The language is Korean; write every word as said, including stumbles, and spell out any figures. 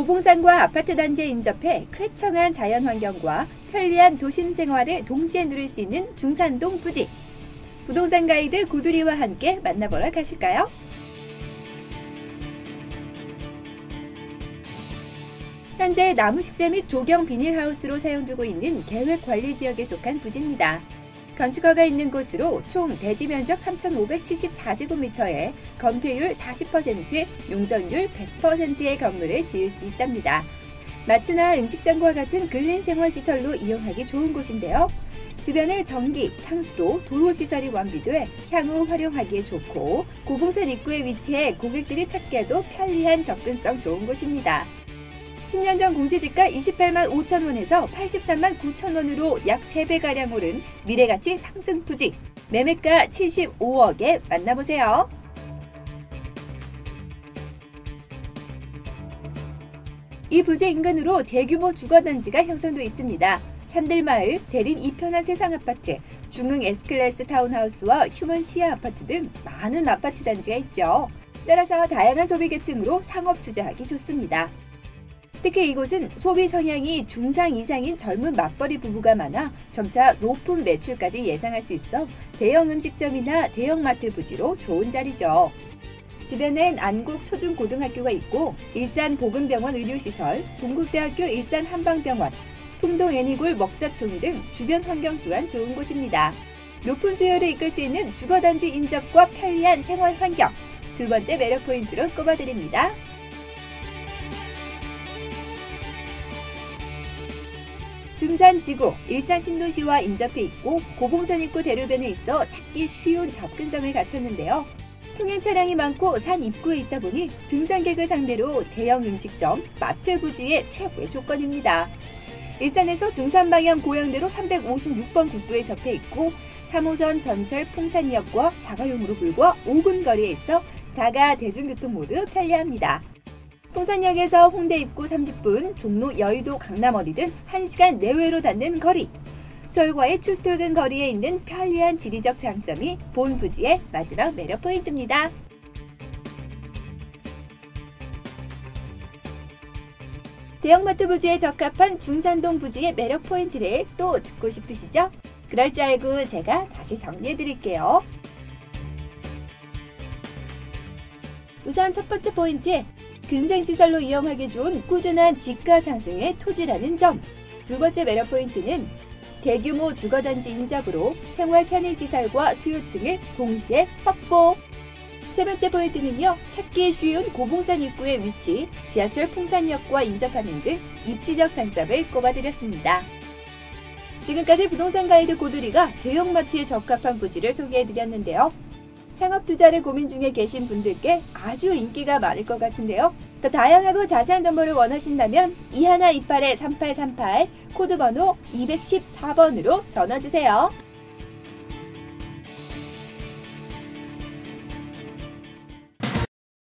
고봉산과 아파트 단지에 인접해 쾌청한 자연환경과 편리한 도심 생활을 동시에 누릴 수 있는 중산동 부지. 부동산 가이드 고두리와 함께 만나보러 가실까요? 현재 나무식재 및 조경 비닐하우스로 사용되고 있는 계획관리지역에 속한 부지입니다. 건축허가 있는 곳으로 총 대지면적 삼천오백칠십사 제곱미터에 건폐율 사십 퍼센트, 용적률 백 퍼센트의 건물을 지을 수 있답니다. 마트나 음식점과 같은 근린생활시설로 이용하기 좋은 곳인데요. 주변에 전기, 상수도, 도로시설이 완비돼 향후 활용하기에 좋고 고봉산 입구에 위치해 고객들이 찾기에도 편리한 접근성 좋은 곳입니다. 십 년 전 공시지가 이십팔만 오천 원에서 팔십삼만 구천 원으로 약 세 배가량 오른 미래가치 상승 부지, 매매가 칠십오 억에 만나보세요. 이 부지 인근으로 대규모 주거단지가 형성돼 있습니다. 산들마을, 대림 이편한세상 아파트, 중흥 S클래스 타운하우스와 휴먼시아 아파트 등 많은 아파트 단지가 있죠. 따라서 다양한 소비계층으로 상업 투자하기 좋습니다. 특히 이곳은 소비 성향이 중상 이상인 젊은 맞벌이 부부가 많아 점차 높은 매출까지 예상할 수 있어 대형 음식점이나 대형마트 부지로 좋은 자리죠. 주변엔 안곡 초중고등학교가 있고 일산 보건병원 의료시설, 동국대학교 일산한방병원, 풍동애니골 먹자촌 등 주변 환경 또한 좋은 곳입니다. 높은 수요를 이끌 수 있는 주거단지 인접과 편리한 생활 환경, 두 번째 매력 포인트로 꼽아드립니다. 중산지구, 일산신도시와 인접해 있고 고봉산 입구 대로변에 있어 찾기 쉬운 접근성을 갖췄는데요. 통행 차량이 많고 산 입구에 있다 보니 등산객을 상대로 대형 음식점, 마트 부지의 최고의 조건입니다. 일산에서 중산 방향 고양대로 삼백오십육 번 국도에 접해 있고 삼 호선 전철 풍산역과 자가용으로 불과 오 분 거리에 있어 자가 대중교통 모두 편리합니다. 풍산역에서 홍대 입구 삼십 분, 종로, 여의도, 강남 어디든 한 시간 내외로 닿는 거리. 서울과의 출퇴근 거리에 있는 편리한 지리적 장점이 본 부지의 마지막 매력 포인트입니다. 대형마트 부지에 적합한 중산동 부지의 매력 포인트를 또 듣고 싶으시죠? 그럴 줄 알고 제가 다시 정리해드릴게요. 우선 첫 번째 포인트, 근생시설로 이용하기 좋은 꾸준한 집가 상승의 토지라는 점. 두 번째 매력 포인트는 대규모 주거단지 인접으로 생활 편의시설과 수요층을 동시에 확보. 세 번째 포인트는요, 찾기 쉬운 고봉산 입구의 위치, 지하철 풍산역과 인접하는 등 입지적 장점을 꼽아드렸습니다. 지금까지 부동산 가이드 고두리가 대형마트에 적합한 부지를 소개해드렸는데요. 창업 투자를 고민 중에 계신 분들께 아주 인기가 많을 것 같은데요. 더 다양하고 자세한 정보를 원하신다면 이일이팔 삼팔삼팔 코드 번호 이일사 번으로 전화 주세요.